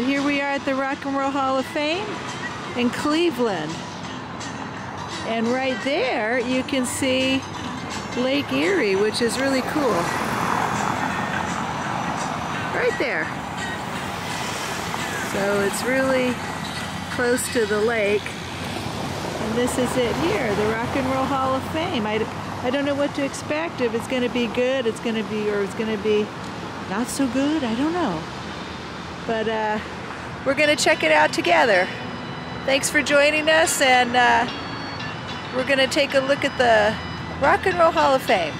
right, here we are at the Rock and Roll Hall of Fame in Cleveland. And right there you can see Lake Erie, which is really cool. Right there. So it's really close to the lake. And this is it here, the Rock and Roll Hall of Fame. I don't know what to expect, if it's going to be good, it's going to be, or it's going to be not so good, I don't know. But we're going to check it out together. Thanks for joining us, and we're going to take a look at the Rock and Roll Hall of Fame.